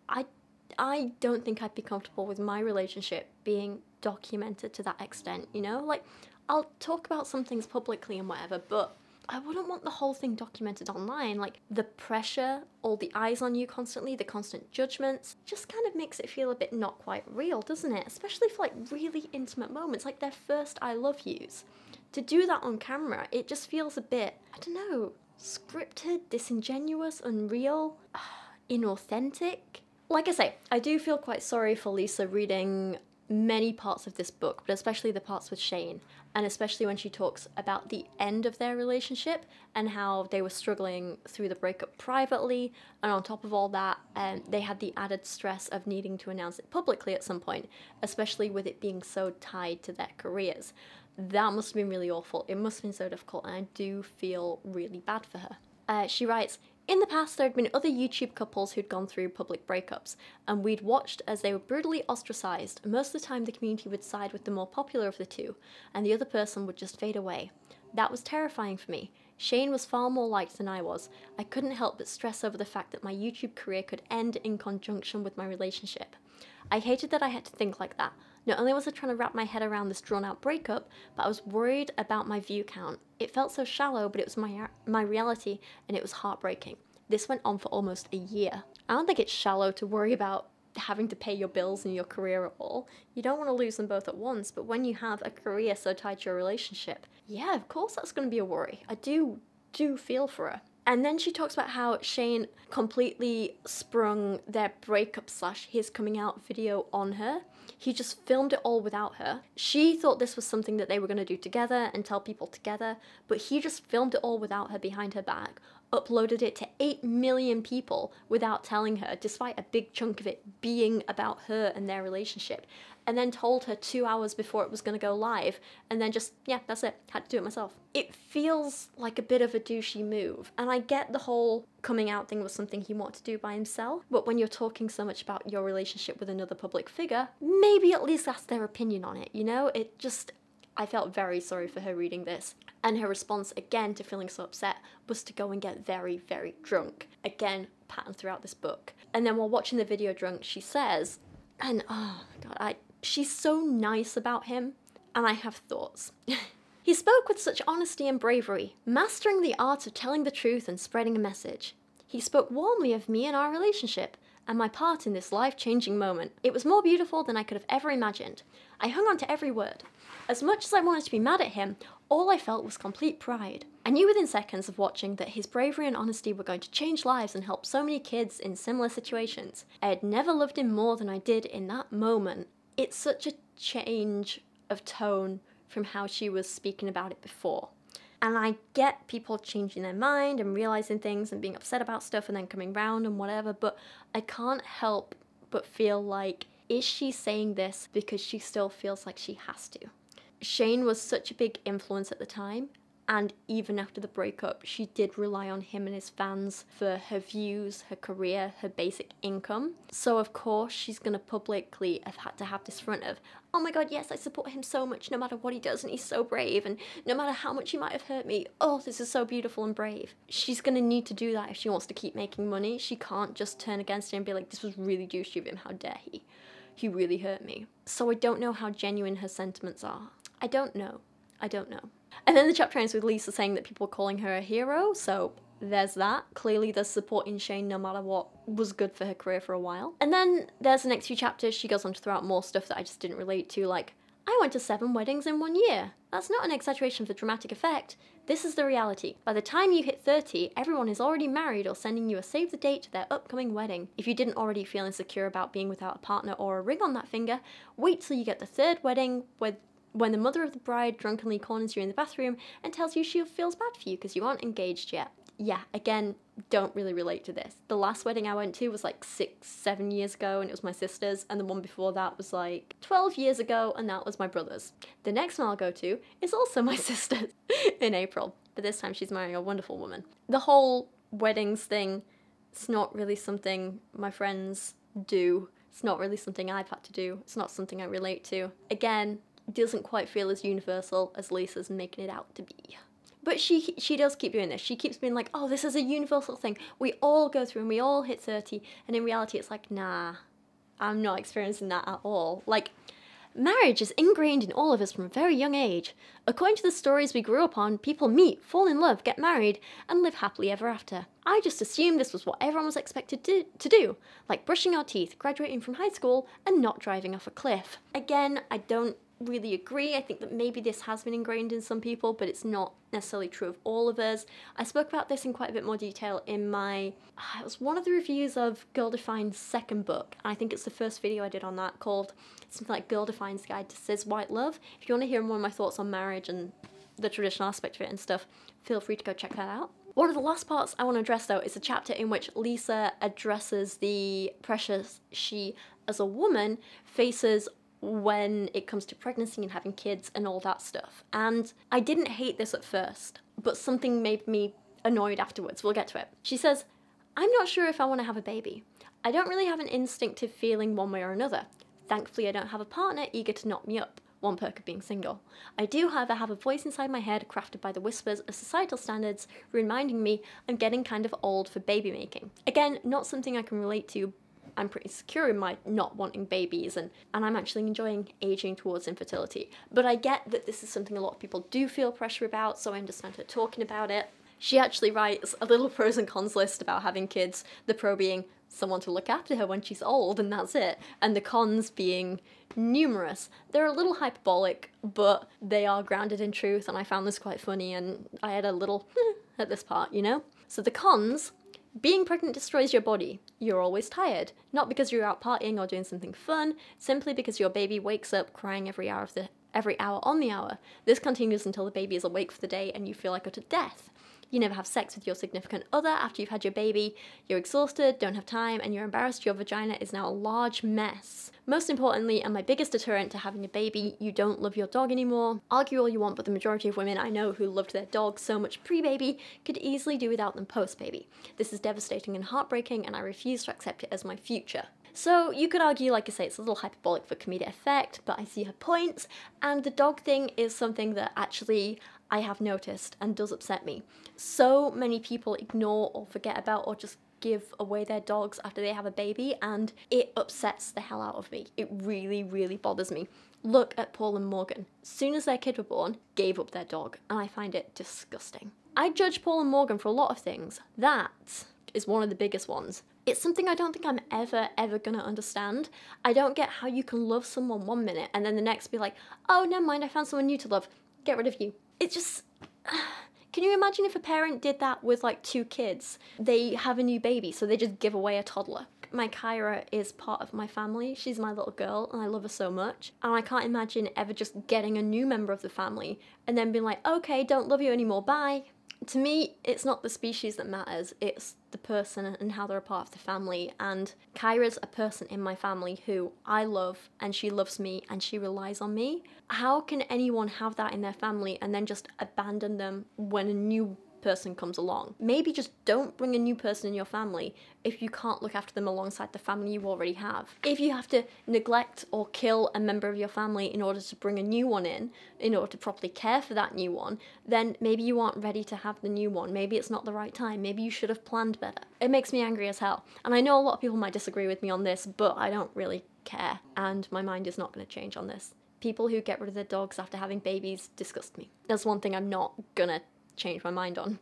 I don't think I'd be comfortable with my relationship being documented to that extent, you know? Like, I'll talk about some things publicly and whatever, but I wouldn't want the whole thing documented online. Like, the pressure, all the eyes on you constantly, the constant judgments, just kind of makes it feel a bit not quite real, doesn't it? Especially for, like, really intimate moments, like their first I love yous. To do that on camera, it just feels a bit, I don't know, scripted, disingenuous, unreal, inauthentic. Like I say, I do feel quite sorry for Lisa reading many parts of this book, but especially the parts with Shane, and especially when she talks about the end of their relationship and how they were struggling through the breakup privately, and on top of all that, they had the added stress of needing to announce it publicly at some point, especially with it being so tied to their careers. That must have been really awful. It must have been so difficult, and I do feel really bad for her. She writes, in the past, there had been other YouTube couples who'd gone through public breakups, and we'd watched as they were brutally ostracised. Most of the time, the community would side with the more popular of the two, and the other person would just fade away. That was terrifying for me. Shane was far more liked than I was. I couldn't help but stress over the fact that my YouTube career could end in conjunction with my relationship. I hated that I had to think like that. Not only was I trying to wrap my head around this drawn-out breakup, but I was worried about my view count. It felt so shallow, but it was my reality, and it was heartbreaking. This went on for almost a year. I don't think it's shallow to worry about having to pay your bills and your career at all. You don't want to lose them both at once, but when you have a career so tied to your relationship, yeah, of course that's going to be a worry. I do feel for her. And then she talks about how Shane completely sprung their breakup / his coming out video on her. He just filmed it all without her. She thought this was something that they were going to do together and tell people together, but he just filmed it all without her behind her back, uploaded it to 8 million people without telling her, despite a big chunk of it being about her and their relationship, and then told her 2 hours before it was going to go live, and then just, yeah, that's it, had to do it myself. It feels like a bit of a douchey move, and I get the whole coming out thing was something he wanted to do by himself, but when you're talking so much about your relationship with another public figure, maybe at least ask their opinion on it, you know? It just, I felt very sorry for her reading this, and her response again to feeling so upset was to go and get very, very drunk. Again, pattern throughout this book. And then while watching the video drunk, she says, and oh my god, she's so nice about him, and I have thoughts. He spoke with such honesty and bravery, mastering the art of telling the truth and spreading a message. He spoke warmly of me and our relationship, and my part in this life-changing moment. It was more beautiful than I could have ever imagined. I hung on to every word. As much as I wanted to be mad at him, all I felt was complete pride. I knew within seconds of watching that his bravery and honesty were going to change lives and help so many kids in similar situations. I had never loved him more than I did in that moment. It's such a change of tone from how she was speaking about it before. And I get people changing their mind and realizing things and being upset about stuff and then coming round and whatever, but I can't help but feel like, is she saying this because she still feels like she has to? Shane was such a big influence at the time, and even after the breakup, she did rely on him and his fans for her views, her career, her basic income. So of course she's gonna publicly have had to have this front of, oh my god, yes, I support him so much no matter what he does, and he's so brave, and no matter how much he might have hurt me, oh, this is so beautiful and brave. She's gonna need to do that if she wants to keep making money. She can't just turn against him and be like, this was really douchey of him, how dare he? He really hurt me. So I don't know how genuine her sentiments are. I don't know. And then the chapter ends with Lisa saying that people are calling her a hero, so there's that. Clearly there's support in Shane no matter what was good for her career for a while. And then there's the next few chapters. She goes on to throw out more stuff that I just didn't relate to, like, I went to 7 weddings in 1 year. That's not an exaggeration for dramatic effect. This is the reality. By the time you hit 30, everyone is already married or sending you a save the date to their upcoming wedding. If you didn't already feel insecure about being without a partner or a ring on that finger, wait till you get the 3rd wedding when the mother of the bride drunkenly corners you in the bathroom and tells you she feels bad for you because you aren't engaged yet. Yeah, again, don't really relate to this. The last wedding I went to was like 6-7 years ago, and it was my sister's, and the one before that was like 12 years ago, and that was my brother's. The next one I'll go to is also my sister's in April, but this time she's marrying a wonderful woman. The whole weddings thing, it's not really something my friends do. It's not really something I've had to do. It's not something I relate to. Again, doesn't quite feel as universal as Lisa's making it out to be. But she does keep doing this. She keeps being like, oh, this is a universal thing. We all go through and we all hit 30. And in reality, it's like, nah, I'm not experiencing that at all. Like, marriage is ingrained in all of us from a very young age. According to the stories we grew up on, people meet, fall in love, get married, and live happily ever after. I just assumed this was what everyone was expected to do, like brushing our teeth, graduating from high school, and not driving off a cliff. Again, I don't really agree. I think that maybe this has been ingrained in some people, but it's not necessarily true of all of us. I spoke about this in quite a bit more detail in my, it was one of the reviews of Girl Define's second book, and I think it's the first video I did on that, called something like Girl Define's Guide to Cis White Love. If you want to hear more of my thoughts on marriage and the traditional aspect of it and stuff, feel free to go check that out. One of the last parts I want to address though is a chapter in which Lisa addresses the pressures she as a woman faces when it comes to pregnancy and having kids and all that stuff. And I didn't hate this at first, but something made me annoyed afterwards. We'll get to it. She says, "I'm not sure if I want to have a baby. I don't really have an instinctive feeling one way or another. Thankfully I don't have a partner eager to knock me up. One perk of being single. I do, however, have a voice inside my head crafted by the whispers of societal standards reminding me I'm getting kind of old for baby making." Again, not something I can relate to. I'm pretty secure in my not wanting babies, and I'm actually enjoying aging towards infertility. But I get that this is something a lot of people do feel pressure about, so I understand her talking about it. She actually writes a little pros and cons list about having kids, the pro being someone to look after her when she's old and that's it, and the cons being numerous. They're a little hyperbolic, but they are grounded in truth, and I found this quite funny, and I had a little at this part, you know? So the cons: being pregnant destroys your body. You're always tired, not because you're out partying or doing something fun, simply because your baby wakes up crying every hour on the hour. This continues until the baby is awake for the day and you feel like utter death. You never have sex with your significant other after you've had your baby. You're exhausted, don't have time, and you're embarrassed your vagina is now a large mess. Most importantly, and my biggest deterrent to having a baby, you don't love your dog anymore. Argue all you want, but the majority of women I know who loved their dogs so much pre-baby could easily do without them post-baby. This is devastating and heartbreaking, and I refuse to accept it as my future. So you could argue, like I say, it's a little hyperbolic for comedic effect, but I see her points, and the dog thing is something that actually I have noticed and does upset me. So many people ignore or forget about or just give away their dogs after they have a baby, and it upsets the hell out of me. It really, really bothers me. Look at Paul and Morgan. As soon as their kid were born, gave up their dog, and I find it disgusting. I judge Paul and Morgan for a lot of things. That is one of the biggest ones. It's something I don't think I'm ever gonna understand. I don't get how you can love someone one minute and then the next be like, oh, never mind, I found someone new to love. Get rid of you. It's just, can you imagine if a parent did that with like 2 kids? They have a new baby, so they just give away a toddler. My Kyra is part of my family. She's my little girl and I love her so much. And I can't imagine ever just getting a new member of the family and then being like, okay, don't love you anymore, bye. To me, it's not the species that matters, it's the person and how they're a part of the family, and Kyra's a person in my family who I love, and she loves me, and she relies on me. How can anyone have that in their family and then just abandon them when a new person comes along? Maybe just don't bring a new person in your family if you can't look after them alongside the family you already have. If you have to neglect or kill a member of your family in order to bring a new one in order to properly care for that new one, then maybe you aren't ready to have the new one. Maybe it's not the right time. Maybe you should have planned better. It makes me angry as hell. And I know a lot of people might disagree with me on this, but I don't really care. And my mind is not going to change on this. People who get rid of their dogs after having babies disgust me. That's one thing I'm not gonna change my mind on.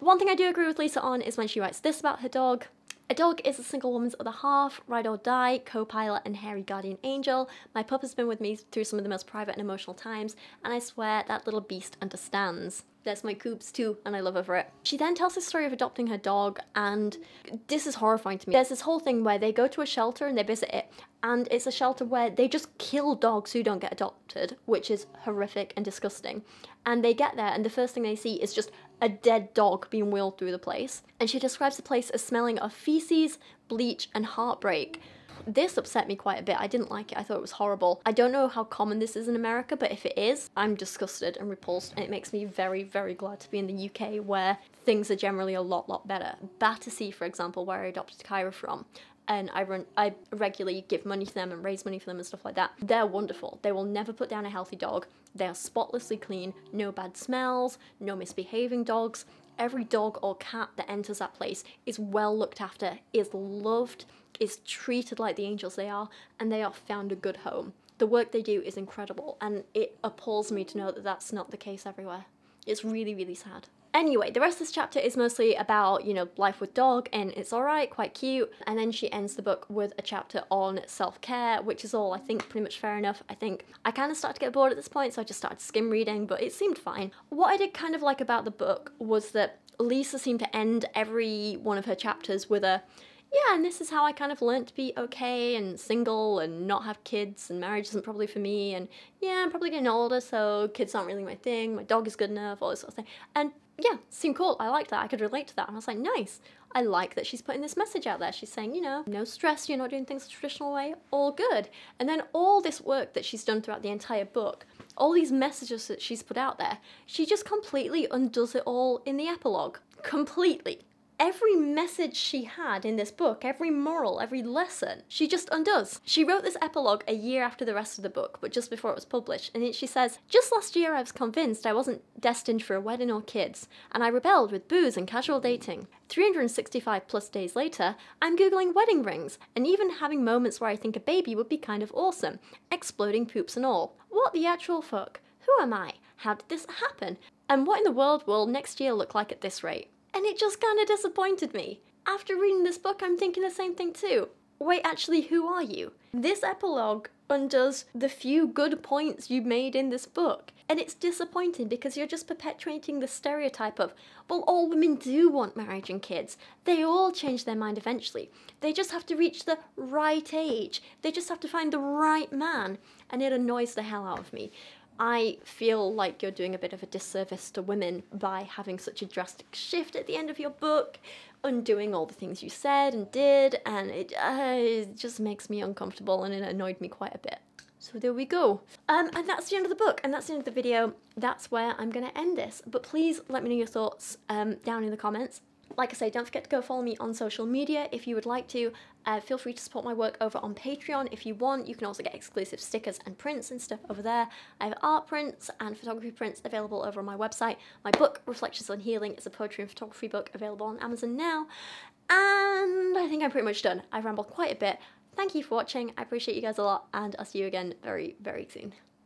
One thing I do agree with Lisa on is when she writes this about her dog. "A dog is a single woman's other half, ride or die, co-pilot and hairy guardian angel. My pup has been with me through some of the most private and emotional times, and I swear that little beast understands. That's my Coops too, and I love her for it." She then tells the story of adopting her dog, and this is horrifying to me. There's this whole thing where they go to a shelter and they visit it, and it's a shelter where they just kill dogs who don't get adopted, which is horrific and disgusting. And they get there and the first thing they see is just a dead dog being wheeled through the place. And she describes the place as smelling of feces, bleach, and heartbreak. This upset me quite a bit. I didn't like it. I thought it was horrible. I don't know how common this is in America, but if it is, I'm disgusted and repulsed, and it makes me very, very glad to be in the UK, where things are generally a lot better. Battersea, for example, where I adopted Kyra from, and I regularly give money to them and raise money for them and stuff like that. They're wonderful. They will never put down a healthy dog. They are spotlessly clean, no bad smells, no misbehaving dogs. Every dog or cat that enters that place is well looked after, is loved, is treated like the angels they are, and they are found a good home. The work they do is incredible, and it appalls me to know that that's not the case everywhere. It's really, really sad. Anyway, the rest of this chapter is mostly about, you know, life with dog, and it's alright, quite cute. And then she ends the book with a chapter on self-care, which is all, I think, pretty much fair enough. I think I kind of started to get bored at this point, so I just started skim reading, but it seemed fine. What I did kind of like about the book was that Lisa seemed to end every one of her chapters with a, yeah, and this is how I kind of learned to be okay and single and not have kids and marriage isn't probably for me, and yeah, I'm probably getting older, so kids aren't really my thing, my dog is good enough, all this sort of thing. And yeah, seemed cool, I liked that, I could relate to that, and I was like, nice. I like that she's putting this message out there. She's saying, you know, no stress, you're not doing things the traditional way, all good. And then all this work that she's done throughout the entire book, all these messages that she's put out there, she just completely undoes it all in the epilogue. Completely. Every message she had in this book, every moral, every lesson, she just undoes. She wrote this epilogue a year after the rest of the book, but just before it was published, and she says, "Just last year I was convinced I wasn't destined for a wedding or kids, and I rebelled with booze and casual dating. 365 plus days later, I'm googling wedding rings, and even having moments where I think a baby would be kind of awesome, exploding poops and all. What the actual fuck? Who am I? How did this happen? And what in the world will next year look like at this rate?" And it just kind of disappointed me. After reading this book, I'm thinking the same thing too. Wait, actually, who are you? This epilogue undoes the few good points you made in this book. And it's disappointing because you're just perpetuating the stereotype of, well, all women do want marriage and kids. They all change their mind eventually. They just have to reach the right age. They just have to find the right man. And it annoys the hell out of me. I feel like you're doing a bit of a disservice to women by having such a drastic shift at the end of your book, undoing all the things you said and did, and it just makes me uncomfortable, and it annoyed me quite a bit. So there we go. And that's the end of the book, and that's the end of the video. That's where I'm gonna end this, but please let me know your thoughts down in the comments. Like I say, don't forget to go follow me on social media if you would like to. Feel free to support my work over on Patreon if you want. You can also get exclusive stickers and prints and stuff over there. I have art prints and photography prints available over on my website. My book, Reflections on Healing, is a poetry and photography book available on Amazon now. And I think I'm pretty much done. I've rambled quite a bit. Thank you for watching. I appreciate you guys a lot, and I'll see you again very, very soon.